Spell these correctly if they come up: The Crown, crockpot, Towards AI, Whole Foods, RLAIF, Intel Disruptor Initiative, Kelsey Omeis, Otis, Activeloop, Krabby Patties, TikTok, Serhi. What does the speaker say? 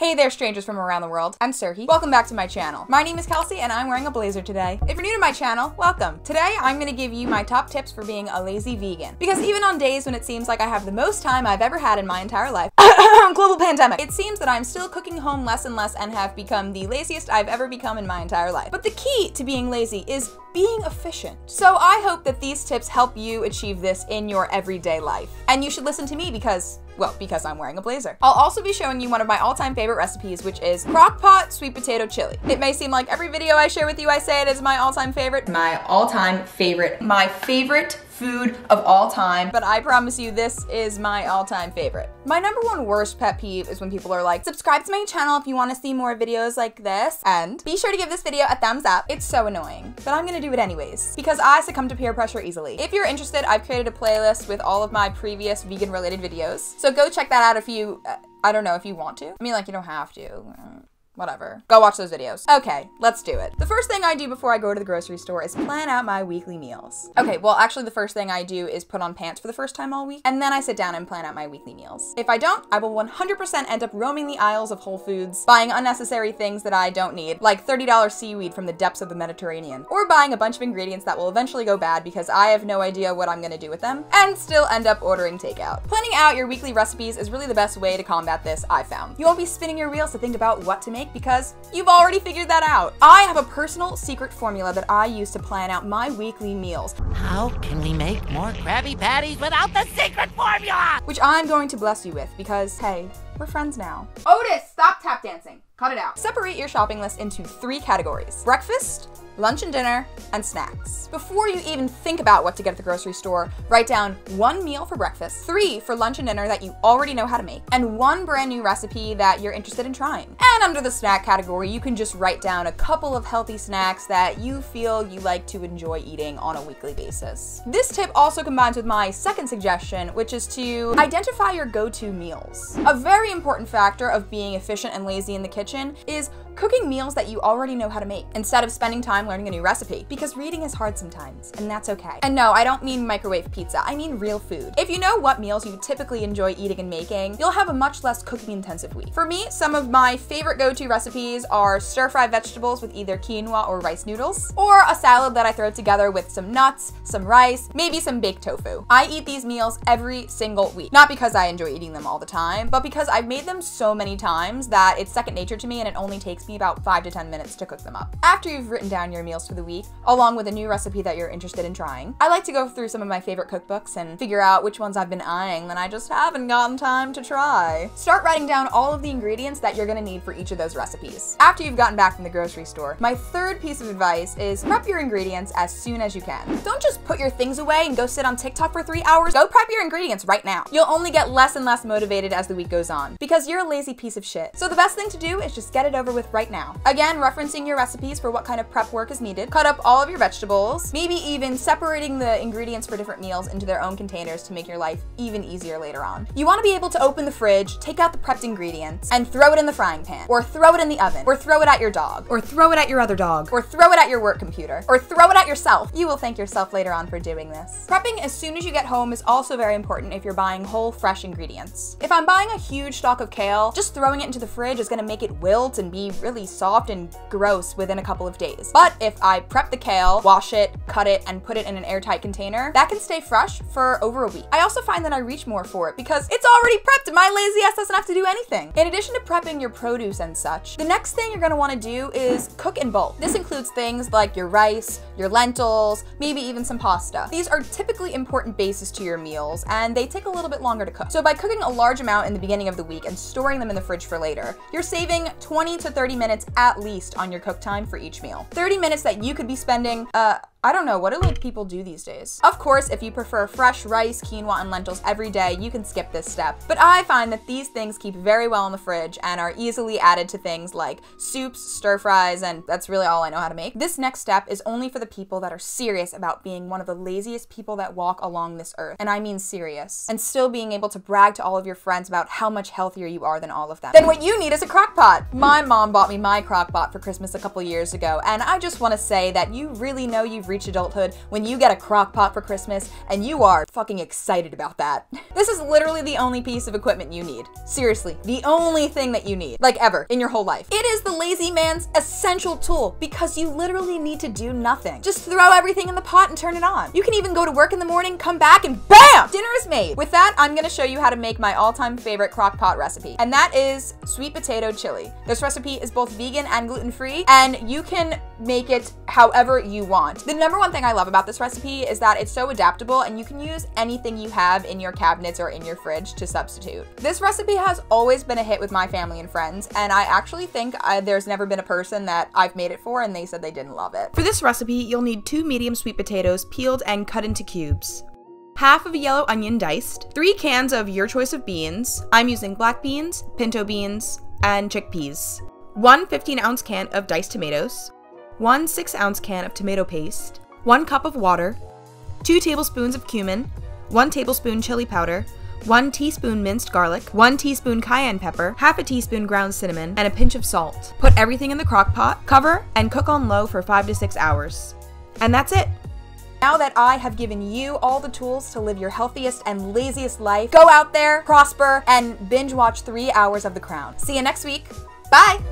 Hey there, strangers from around the world. I'm Serhi. Welcome back to my channel. My name is Kelsey and I'm wearing a blazer today. If you're new to my channel, welcome. Today, I'm gonna give you my top tips for being a lazy vegan. Because even on days when it seems like I have the most time I've ever had in my entire life, global pandemic, it seems that I'm still cooking home less and less and have become the laziest I've ever become in my entire life. But the key to being lazy is being efficient. So I hope that these tips help you achieve this in your everyday life. And you should listen to me because I'm wearing a blazer. I'll also be showing you one of my all-time favorite recipes, which is crock-pot sweet potato chili. It may seem like every video I share with you, I say it is my all-time favorite. My favorite food of all time, but I promise you this is my all-time favorite. My number one worst pet peeve is when people are like, subscribe to my channel if you want to see more videos like this, and be sure to give this video a thumbs up. It's so annoying, but I'm gonna do it anyways, because I succumb to peer pressure easily. If you're interested, I've created a playlist with all of my previous vegan-related videos, so go check that out if you, I don't know, if you want to. I mean, like, you don't have to. Whatever. Go watch those videos. Okay, let's do it. The first thing I do before I go to the grocery store is plan out my weekly meals. Okay, well, actually the first thing I do is put on pants for the first time all week, and then I sit down and plan out my weekly meals. If I don't, I will 100% end up roaming the aisles of Whole Foods, buying unnecessary things that I don't need, like $30 seaweed from the depths of the Mediterranean, or buying a bunch of ingredients that will eventually go bad because I have no idea what I'm gonna do with them, and still end up ordering takeout. Planning out your weekly recipes is really the best way to combat this, I found. You won't be spinning your wheels to think about what to make because you've already figured that out. I have a personal secret formula that I use to plan out my weekly meals. How can we make more Krabby Patties without the secret formula? Which I'm going to bless you with because, hey, we're friends now. Otis, stop tap dancing. Cut it out. Separate your shopping list into three categories: breakfast, lunch and dinner, and snacks. Before you even think about what to get at the grocery store, write down one meal for breakfast, three for lunch and dinner that you already know how to make, and one brand new recipe that you're interested in trying. And under the snack category, you can just write down a couple of healthy snacks that you feel you like to enjoy eating on a weekly basis. This tip also combines with my second suggestion, which is to identify your go-to meals. A very important factor of being efficient and lazy in the kitchen is cooking meals that you already know how to make instead of spending time learning a new recipe, because reading is hard sometimes, and that's okay. And no, I don't mean microwave pizza, I mean real food. If you know what meals you typically enjoy eating and making, you'll have a much less cooking intensive week. For me, some of my favorite go-to recipes are stir-fried vegetables with either quinoa or rice noodles, or a salad that I throw together with some nuts, some rice, maybe some baked tofu. I eat these meals every single week, not because I enjoy eating them all the time, but because I've made them so many times that it's second nature to me and it only takes me about 5 to 10 minutes to cook them up. After you've written down your meals for the week, along with a new recipe that you're interested in trying, I like to go through some of my favorite cookbooks and figure out which ones I've been eyeing that I just haven't gotten time to try. Start writing down all of the ingredients that you're gonna need for each of those recipes. After you've gotten back from the grocery store, my third piece of advice is prep your ingredients as soon as you can. Don't just put your things away and go sit on TikTok for 3 hours. Go prep your ingredients right now. You'll only get less and less motivated as the week goes on because you're a lazy piece of shit. So the best thing to do is just get it over with right now. Again, referencing your recipes for what kind of prep work is needed, cut up all of your vegetables, maybe even separating the ingredients for different meals into their own containers to make your life even easier later on. You want to be able to open the fridge, take out the prepped ingredients, and throw it in the frying pan, or throw it in the oven, or throw it at your dog, or throw it at your other dog, or throw it at your work computer, or throw it at yourself. You will thank yourself later on for doing this. Prepping as soon as you get home is also very important if you're buying whole, fresh ingredients. If I'm buying a huge stock of kale, just throwing it into the fridge is going to make it wilt and be really soft and gross within a couple of days. But if I prep the kale, wash it, cut it, and put it in an airtight container, that can stay fresh for over a week. I also find that I reach more for it because it's already prepped and my lazy ass doesn't have to do anything. In addition to prepping your produce and such, the next thing you're gonna wanna do is cook in bulk. This includes things like your rice, your lentils, maybe even some pasta. These are typically important bases to your meals and they take a little bit longer to cook. So by cooking a large amount in the beginning of the week and storing them in the fridge for later, you're saving 20 to 30 minutes at least on your cook time for each meal. 30 minutes that you could be spending, I don't know, what do like people do these days? Of course, if you prefer fresh rice, quinoa, and lentils every day, you can skip this step. But I find that these things keep very well in the fridge and are easily added to things like soups, stir fries, and that's really all I know how to make. This next step is only for the people that are serious about being one of the laziest people that walk along this earth. And I mean serious. And still being able to brag to all of your friends about how much healthier you are than all of them. Then what you need is a crock pot. My mom bought me my crock pot for Christmas a couple years ago, and I just wanna say that you really know you've reached adulthood, when you get a crock pot for Christmas and you are fucking excited about that. This is literally the only piece of equipment you need. Seriously, the only thing that you need, like ever, in your whole life. It is the lazy man's essential tool because you literally need to do nothing. Just throw everything in the pot and turn it on. You can even go to work in the morning, come back, and BAM! Dinner is made. With that, I'm gonna show you how to make my all-time favorite crock pot recipe, and that is sweet potato chili. This recipe is both vegan and gluten-free, and you can make it however you want. The number one thing I love about this recipe is that it's so adaptable and you can use anything you have in your cabinets or in your fridge to substitute. This recipe has always been a hit with my family and friends, and I actually think there's never been a person that I've made it for and they said they didn't love it. For this recipe, you'll need 2 medium sweet potatoes peeled and cut into cubes, half of a yellow onion diced, 3 cans of your choice of beans, I'm using black beans, pinto beans, and chickpeas, 1 15-ounce can of diced tomatoes, 1 6-ounce can of tomato paste, 1 cup of water, 2 tablespoons of cumin, 1 tablespoon chili powder, 1 teaspoon minced garlic, 1 teaspoon cayenne pepper, half a teaspoon ground cinnamon, and a pinch of salt. Put everything in the crock pot, cover, and cook on low for 5 to 6 hours. And that's it. Now that I have given you all the tools to live your healthiest and laziest life, go out there, prosper, and binge watch 3 hours of The Crown. See you next week. Bye!